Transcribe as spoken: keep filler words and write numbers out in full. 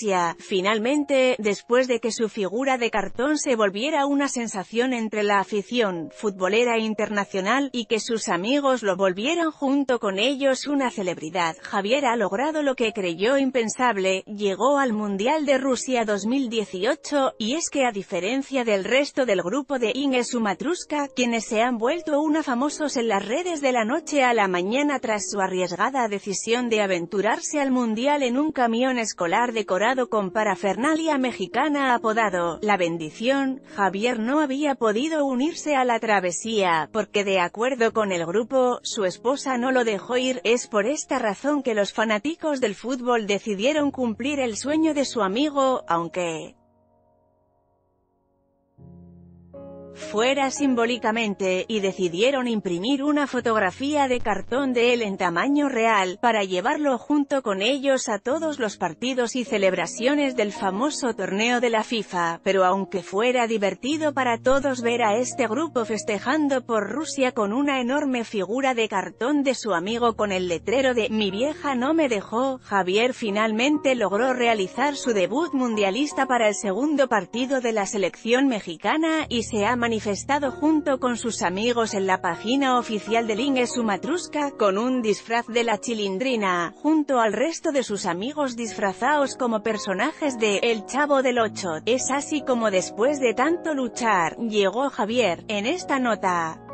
Rusia. Finalmente, después de que su figura de cartón se volviera una sensación entre la afición futbolera internacional, y que sus amigos lo volvieran junto con ellos una celebridad, Javier ha logrado lo que creyó impensable: llegó al Mundial de Rusia dos mil dieciocho, y es que a diferencia del resto del grupo de Inés y Matruska, quienes se han vuelto una famosos en las redes de la noche a la mañana tras su arriesgada decisión de aventurarse al Mundial en un camión escolar decorado con parafernalia mexicana apodado La Bendición, Javier no había podido unirse a la travesía, porque de acuerdo con el grupo, su esposa no lo dejó ir. Es por esta razón que los fanáticos del fútbol decidieron cumplir el sueño de su amigo, aunque fuera simbólicamente, y decidieron imprimir una fotografía de cartón de él en tamaño real, para llevarlo junto con ellos a todos los partidos y celebraciones del famoso torneo de la FIFA, pero aunque fuera divertido para todos ver a este grupo festejando por Rusia con una enorme figura de cartón de su amigo con el letrero de «Mi vieja no me dejó», Javier finalmente logró realizar su debut mundialista para el segundo partido de la selección mexicana, y se ha manifestado junto con sus amigos en la página oficial del Ingesu Matruska, con un disfraz de la Chilindrina, junto al resto de sus amigos disfrazados como personajes de El Chavo del Ocho. Es así como, después de tanto luchar, llegó Javier. En esta nota